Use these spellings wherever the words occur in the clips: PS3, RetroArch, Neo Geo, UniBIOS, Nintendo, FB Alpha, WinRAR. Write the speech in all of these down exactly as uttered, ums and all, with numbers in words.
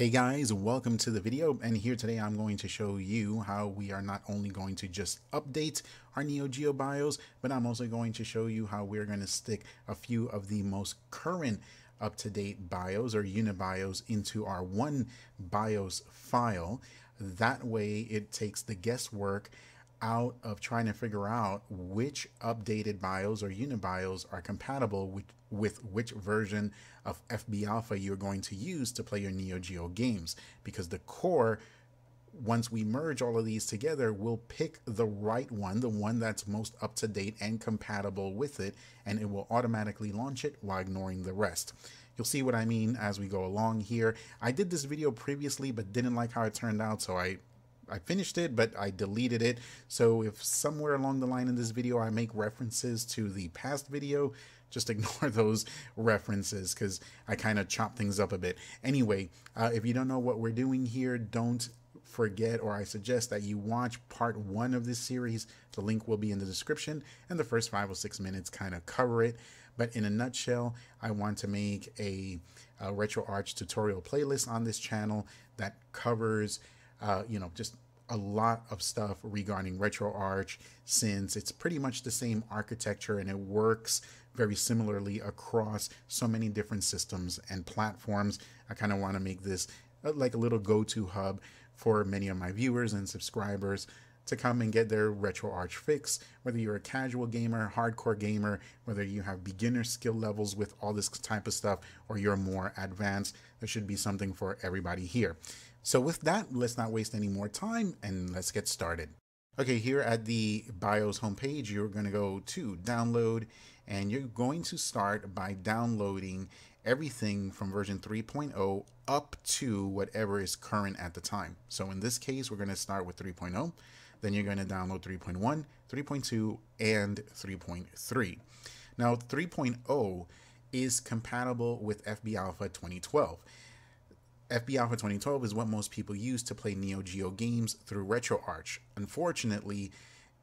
Hey guys, welcome to the video, and here today I'm going to show you how we are not only going to just update our Neo Geo BIOS, but I'm also going to show you how we're going to stick a few of the most current up-to-date BIOS or UniBIOS into our one BIOS file. That way it takes the guesswork out of trying to figure out which updated BIOS or UniBIOS are compatible with, with which version of F B Alpha you're going to use to play your Neo Geo games. Because the core, once we merge all of these together, we'll pick the right one, the one that's most up to date and compatible with it, and it will automatically launch it while ignoring the rest. You'll see what I mean as we go along here. I did this video previously, but didn't like how it turned out, so I I finished it, but I deleted it. So if somewhere along the line in this video I make references to the past video, just ignore those references because I kind of chop things up a bit. Anyway, uh, if you don't know what we're doing here, don't forget, or I suggest that you watch part one of this series. The link will be in the description, and the first five or six minutes kind of cover it. But in a nutshell, I want to make a, a RetroArch tutorial playlist on this channel that covers Uh, you know, just a lot of stuff regarding RetroArch, since it's pretty much the same architecture and it works very similarly across so many different systems and platforms. I kind of want to make this like a little go-to hub for many of my viewers and subscribers to come and get their RetroArch fix, whether you're a casual gamer, hardcore gamer, whether you have beginner skill levels with all this type of stuff, or you're more advanced. There should be something for everybody here. So with that, let's not waste any more time and let's get started. Okay, here at the BIOS homepage, you're going to go to download, and you're going to start by downloading everything from version three point oh up to whatever is current at the time. So in this case, we're going to start with three point oh. Then you're going to download three point one, three point two, and three point three. Now, three point oh is compatible with F B Alpha twenty twelve. F B Alpha twenty twelve is what most people use to play Neo Geo games through RetroArch. Unfortunately,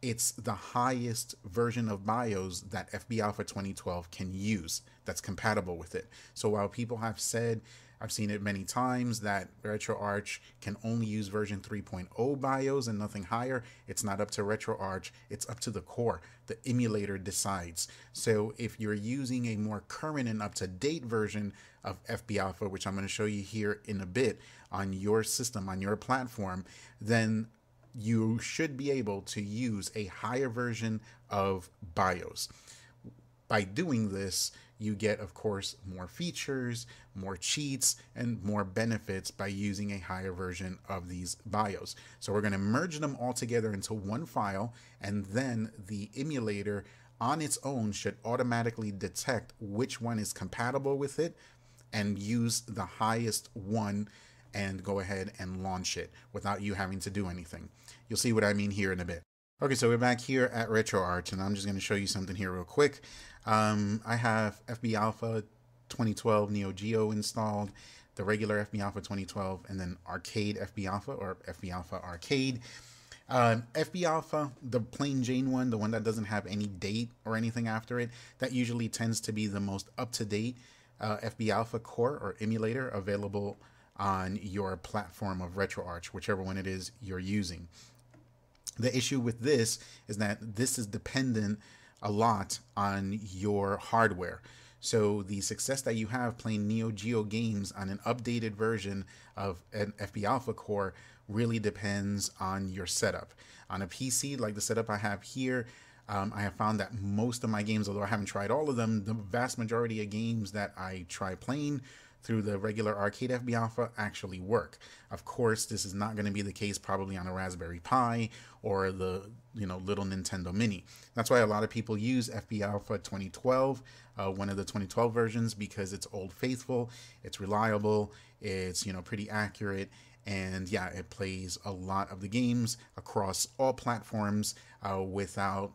it's the highest version of BIOS that F B Alpha twenty twelve can use that's compatible with it. So while people have said, I've seen it many times, that RetroArch can only use version three point oh BIOS and nothing higher, it's not up to RetroArch, it's up to the core. The emulator decides. So if you're using a more current and up-to-date version of F B Alpha, which I'm going to show you here in a bit, on your system, on your platform, then you should be able to use a higher version of BIOS. By doing this, you get, of course, more features, more cheats, and more benefits by using a higher version of these BIOS. So we're going to merge them all together into one file, and then the emulator on its own should automatically detect which one is compatible with it and use the highest one and go ahead and launch it without you having to do anything. You'll see what I mean here in a bit. Okay, so we're back here at RetroArch, and I'm just going to show you something here real quick. Um, I have F B Alpha twenty twelve Neo Geo installed, the regular F B Alpha twenty twelve, and then Arcade F B Alpha or F B Alpha Arcade. Um, F B Alpha, the plain Jane one, the one that doesn't have any date or anything after it, that usually tends to be the most up-to-date uh, F B Alpha core or emulator available on your platform of RetroArch, whichever one it is you're using. The issue with this is that this is dependent a lot on your hardware. So the success that you have playing Neo Geo games on an updated version of an F B Alpha core really depends on your setup. On a P C, like the setup I have here, um, I have found that most of my games, although I haven't tried all of them, the vast majority of games that I try playing through the regular Arcade F B Alpha actually work. Of course, this is not going to be the case probably on a Raspberry Pi or the you know little Nintendo Mini. That's why a lot of people use F B Alpha twenty twelve, uh, one of the twenty twelve versions, because it's old faithful, it's reliable, it's you know pretty accurate, and yeah, it plays a lot of the games across all platforms uh, without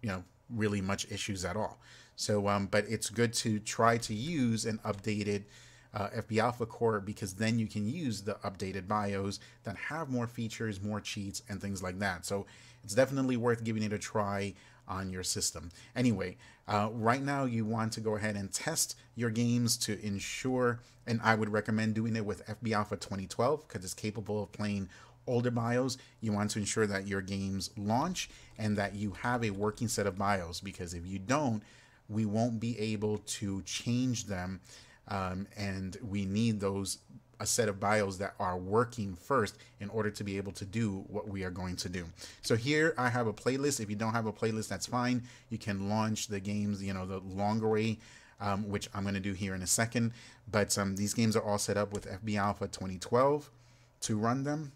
you know really much issues at all. So, um, but it's good to try to use an updated uh, F B Alpha core, because then you can use the updated BIOS that have more features, more cheats, and things like that. So it's definitely worth giving it a try on your system. Anyway, uh, right now you want to go ahead and test your games to ensure, and I would recommend doing it with F B Alpha twenty twelve because it's capable of playing older BIOS. You want to ensure that your games launch and that you have a working set of BIOS, because if you don't, we won't be able to change them, um, and we need those a set of BIOS that are working first in order to be able to do what we are going to do. So here I have a playlist. If you don't have a playlist, that's fine. You can launch the games, you know, the longer way, um, which I'm going to do here in a second. But um, these games are all set up with F B Alpha twenty twelve to run them.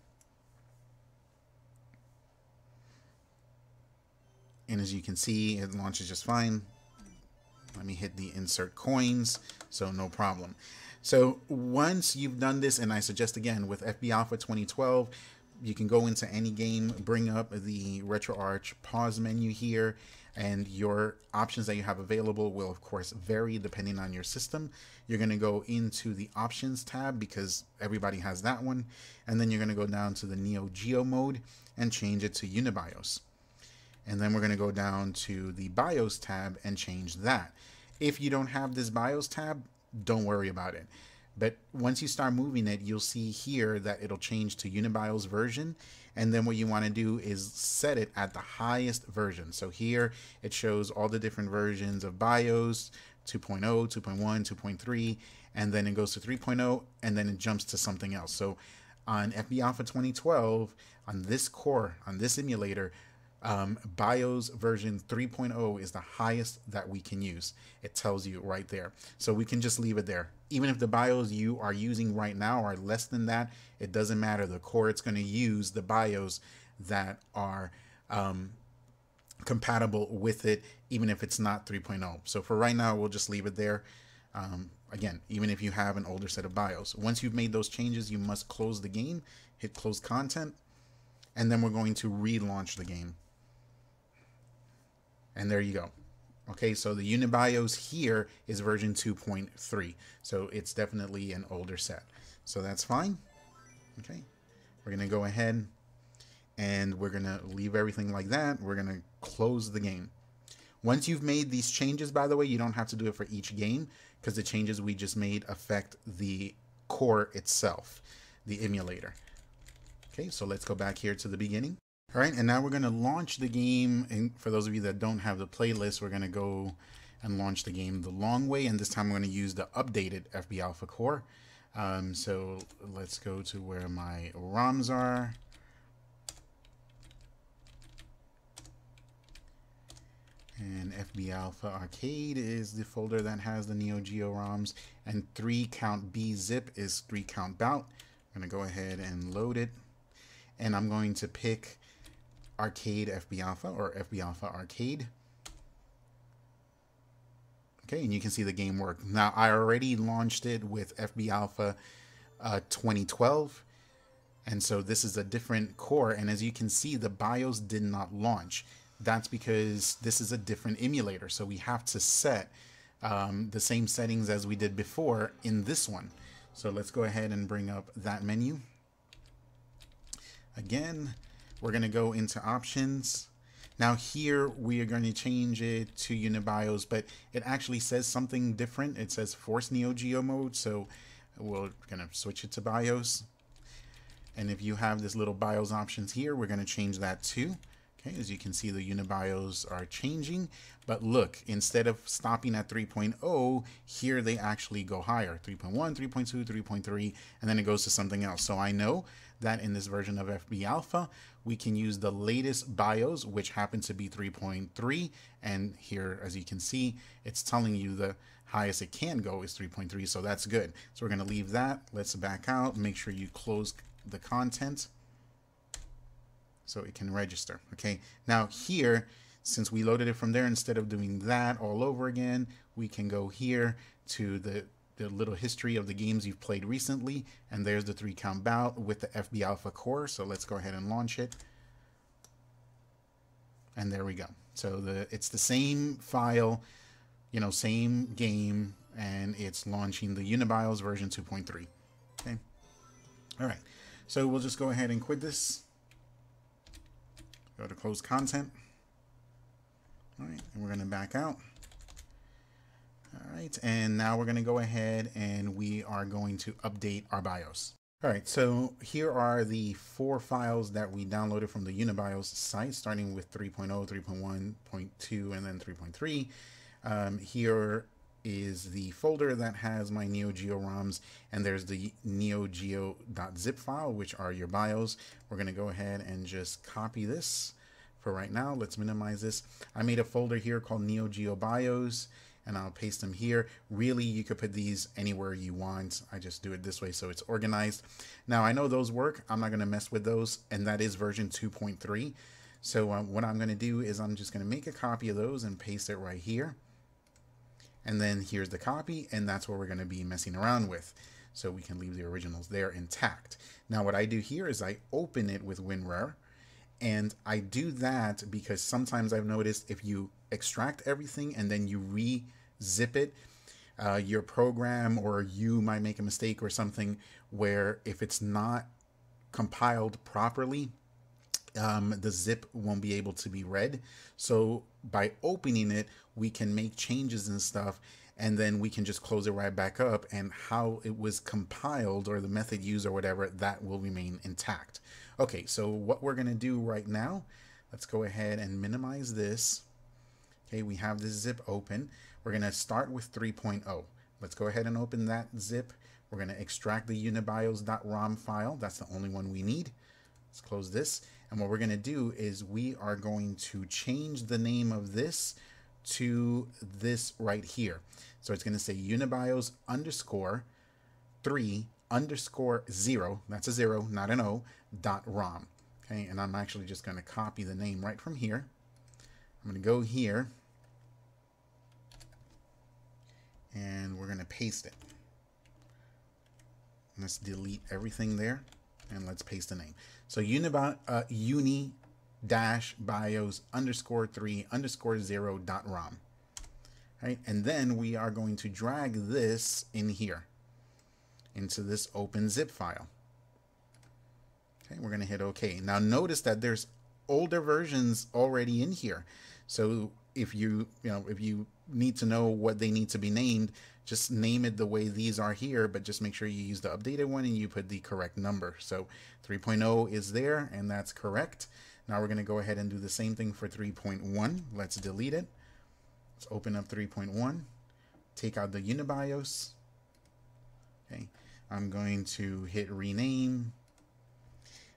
And as you can see, it launches just fine. Let me hit the insert coins, so no problem. So once you've done this, and I suggest again with F B Alpha twenty twelve, you can go into any game, bring up the RetroArch pause menu here, and your options that you have available will of course vary depending on your system. You're going to go into the options tab because everybody has that one, and then you're going to go down to the Neo Geo mode and change it to UniBIOS. And then we're going to go down to the BIOS tab and change that. If you don't have this BIOS tab, don't worry about it. But once you start moving it, you'll see here that it'll change to UniBIOS version. And then what you want to do is set it at the highest version. So here it shows all the different versions of BIOS, two point oh, two point one, two point three, and then it goes to three point oh, and then it jumps to something else. So on F B Alpha twenty twelve, on this core, on this emulator, Um, BIOS version three point oh is the highest that we can use. It tells you right there. So we can just leave it there. Even if the BIOS you are using right now are less than that, it doesn't matter. The core, it's going to use the BIOS that are um, compatible with it, even if it's not three point oh. So for right now, we'll just leave it there. Um, again, even if you have an older set of BIOS. Once you've made those changes, you must close the game, hit close content, and then we're going to relaunch the game. And there you go. Okay, so the UniBIOS here is version two point three. So it's definitely an older set. So that's fine. Okay, we're gonna go ahead and we're gonna leave everything like that. We're gonna close the game. Once you've made these changes, by the way, you don't have to do it for each game because the changes we just made affect the core itself, the emulator. Okay, so let's go back here to the beginning. All right, and now we're gonna launch the game. And for those of you that don't have the playlist, we're gonna go and launch the game the long way. And this time we're gonna use the updated F B Alpha core. Um, so let's go to where my ROMs are. And F B Alpha Arcade is the folder that has the Neo Geo ROMs. And three count B zip is three count bout. I'm gonna go ahead and load it. And I'm going to pick Arcade F B Alpha or F B Alpha Arcade. Okay, and you can see the game work. Now I already launched it with F B Alpha uh, twenty twelve, and so this is a different core, and as you can see the BIOS did not launch. That's because this is a different emulator, so we have to set um, the same settings as we did before in this one. So let's go ahead and bring up that menu. Again, we're going to go into options. Now here we are going to change it to UniBIOS, but it actually says something different. It says force Neo Geo mode, so we're going to switch it to BIOS. And if you have this little BIOS options here, we're going to change that too. Okay, as you can see, the UniBIOS are changing, but look, instead of stopping at three point oh, here they actually go higher, three point one, three point two, three point three, and then it goes to something else. So I know that in this version of F B Alpha, we can use the latest BIOS, which happens to be three point three, and here, as you can see, it's telling you the highest it can go is three point three, so that's good. So we're going to leave that. Let's back out. Make sure you close the content so it can register. Okay, now here, since we loaded it from there, instead of doing that all over again, we can go here to the, the little history of the games you've played recently, and there's the three count bout with the F B Alpha core. So let's go ahead and launch it. And there we go. So the it's the same file, you know, same game, and it's launching the UniBIOS version two point three. Okay, all right. So we'll just go ahead and quit this. Go to close content. All right, and we're going to back out. All right, and now we're going to go ahead and we are going to update our BIOS. All right, so here are the four files that we downloaded from the UniBIOS site, starting with three point oh, three point one, point two, and then three point three. Um, here is the folder that has my Neo Geo ROMs, and there's the neo geo dot zip file, which are your BIOS. We're going to go ahead and just copy this for right now. Let's minimize this. I made a folder here called Neo Geo BIOS, and I'll paste them here. Really, you could put these anywhere you want. I just do it this way so it's organized. Now, I know those work. I'm not gonna mess with those, and that is version two point three. So um, what I'm gonna do is I'm just gonna make a copy of those and paste it right here. And then here's the copy, and that's what we're gonna be messing around with. So we can leave the originals there intact. Now, what I do here is I open it with WinRAR, and I do that because sometimes I've noticed if you extract everything and then you re zip it, uh, your program or you might make a mistake or something where if it's not compiled properly, um, the zip won't be able to be read. So by opening it, we can make changes and stuff, and then we can just close it right back up, and how it was compiled or the method used or whatever, that will remain intact. Okay, so what we're gonna do right now, let's go ahead and minimize this. Okay, we have this zip open. We're gonna start with three point oh. Let's go ahead and open that zip. We're gonna extract the unibios dot rom file. That's the only one we need. Let's close this. And what we're gonna do is we are going to change the name of this to this right here. So it's gonna say unibios underscore three underscore zero, that's a zero, not an O, dot rom. Okay, and I'm actually just gonna copy the name right from here. I'm gonna go here, and we're going to paste it. Let's delete everything there, and let's paste the name. So unibios, uh, uni dash bios underscore three underscore zero dot rom. All right, and then we are going to drag this in here into this open zip file. Okay, we're going to hit OK. Now notice that there's older versions already in here, so if you you know if you need to know what they need to be named, just name it the way these are here, but just make sure you use the updated one and you put the correct number. So three point oh is there, and that's correct. Now we're going to go ahead and do the same thing for three point one. Let's delete it. Let's open up three point one, take out the UniBIOS. Okay, I'm going to hit rename.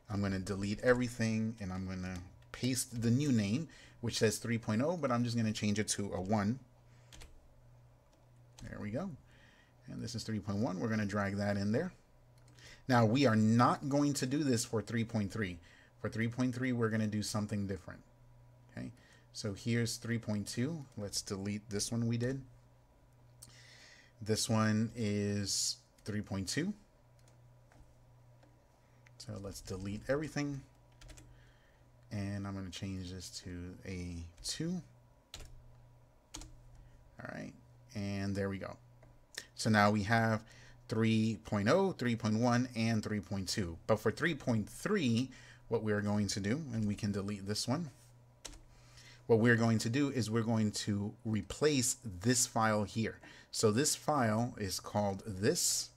I'm going to delete everything, and I'm going to paste the new name, which says three point oh, but I'm just going to change it to a one. There we go. And this is three point one. We're going to drag that in there. Now, we are not going to do this for three point three. For three point three, we're going to do something different. Okay, so here's three point two. Let's delete this one we did. This one is three point two. So let's delete everything. And I'm going to change this to a two. All right. And there we go. So now we have three point oh, three point one, and three point two. But for three point three, what we're going to do, and we can delete this one, what we're going to do is we're going to replace this file here. So this file is called this.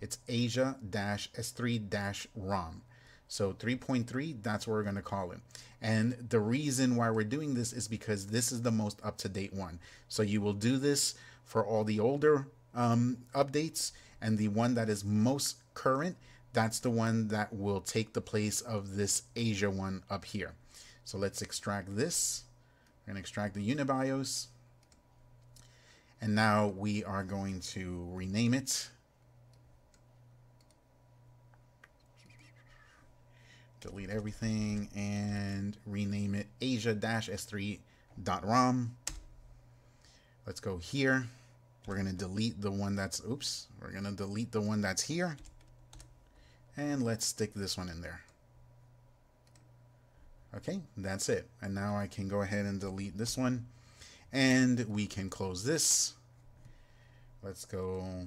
It's asia dash s three dash rom. So three point three, that's what we're going to call it. And the reason why we're doing this is because this is the most up-to-date one. So you will do this for all the older um, updates, and the one that is most current, that's the one that will take the place of this Asia one up here. So let's extract this. We're going to extract the UniBIOS. And now we are going to rename it. Delete everything and rename it asia dash s three dot rom. Let's go here. We're going to delete the one that's, oops, we're going to delete the one that's here. And let's stick this one in there. Okay, that's it. And now I can go ahead and delete this one. And we can close this. Let's go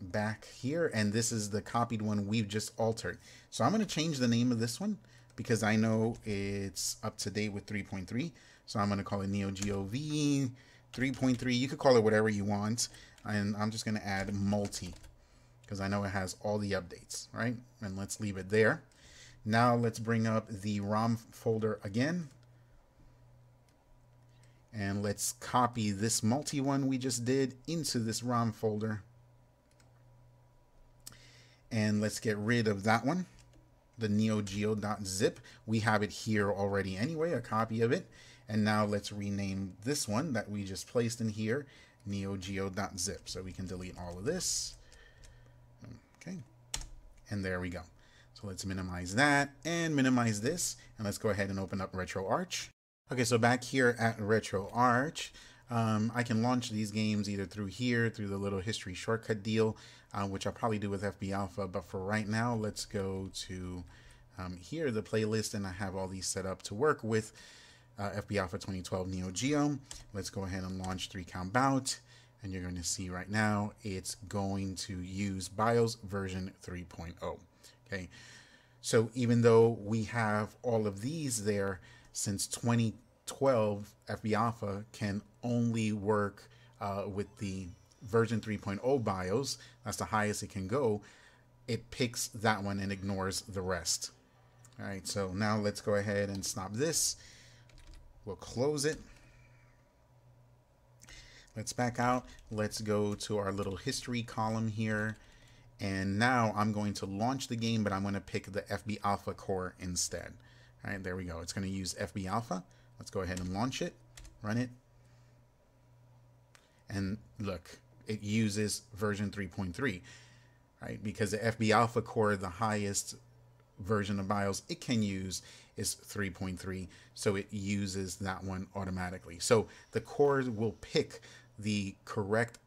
back here, and this is the copied one we've just altered. So I'm going to change the name of this one because I know it's up to date with three point three. So I'm going to call it Neo Geo V three point three. You could call it whatever you want. And I'm just going to add multi because I know it has all the updates, right? And let's leave it there. Now let's bring up the ROM folder again. And let's copy this multi one we just did into this ROM folder. And let's get rid of that one, the neogeo.zip. We have it here already anyway, a copy of it. And now let's rename this one that we just placed in here, neogeo.zip. So we can delete all of this. Okay, and there we go. So let's minimize that and minimize this. And let's go ahead and open up RetroArch. Okay, so back here at RetroArch, um, I can launch these games either through here, through the little history shortcut deal, uh, which I'll probably do with F B Alpha. But for right now, let's go to um, here, the playlist, and I have all these set up to work with uh, F B Alpha twenty twelve Neo Geo. Let's go ahead and launch Three Count Bout, and you're going to see right now it's going to use BIOS version three point oh. Okay, so even though we have all of these there, since twenty twelve, F B Alpha can only work uh, with the version three point oh BIOS. That's the highest it can go. It picks that one and ignores the rest. All right, so now let's go ahead and stop this. We'll close it. Let's back out. Let's go to our little history column here. And now I'm going to launch the game, but I'm going to pick the F B Alpha core instead. All right, there we go. It's going to use F B Alpha. Let's go ahead and launch it, run it. And look, it uses version three point three, right? Because the F B Alpha core, the highest version of BIOS it can use is three point three. So it uses that one automatically. So the core will pick the correct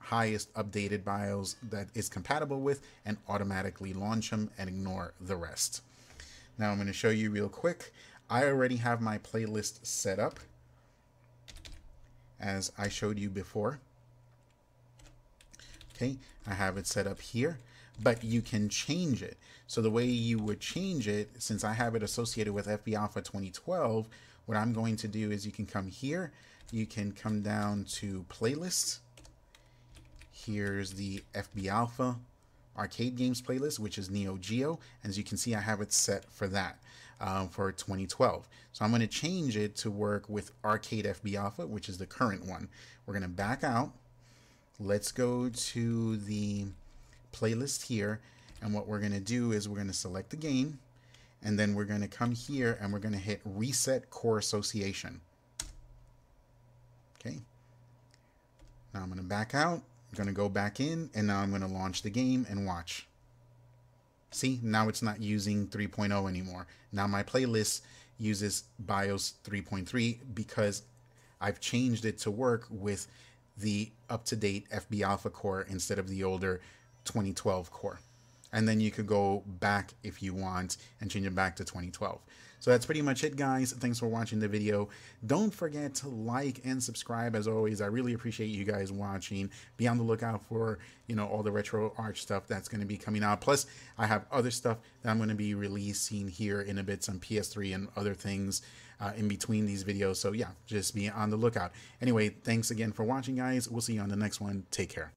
highest updated BIOS that is compatible with and automatically launch them and ignore the rest. Now I'm going to show you real quick. I already have my playlist set up as I showed you before. Okay, I have it set up here, but you can change it. So the way you would change it, since I have it associated with F B Alpha twenty twelve, what I'm going to do is you can come here, you can come down to playlists. Here's the F B Alpha arcade games playlist, which is Neo Geo. As you can see, I have it set for that um, for twenty twelve. So I'm going to change it to work with Arcade F B Alpha, which is the current one. We're going to back out. Let's go to the playlist here. And what we're going to do is we're going to select the game. And then we're going to come here and we're going to hit Reset Core Association. Okay. Now I'm going to back out. I'm going to go back in, and now I'm going to launch the game and watch. See, now it's not using three point oh anymore. Now my playlist uses BIOS three point three because I've changed it to work with the up-to-date F B Alpha core instead of the older twenty twelve core. And then you could go back if you want and change it back to twenty twelve. So that's pretty much it, guys. Thanks for watching the video. Don't forget to like and subscribe as always. I really appreciate you guys watching. Be on the lookout for, you know, all the RetroArch stuff that's going to be coming out. Plus, I have other stuff that I'm going to be releasing here in a bit, some P S three and other things uh, in between these videos. So yeah, just be on the lookout. Anyway, thanks again for watching, guys. We'll see you on the next one. Take care.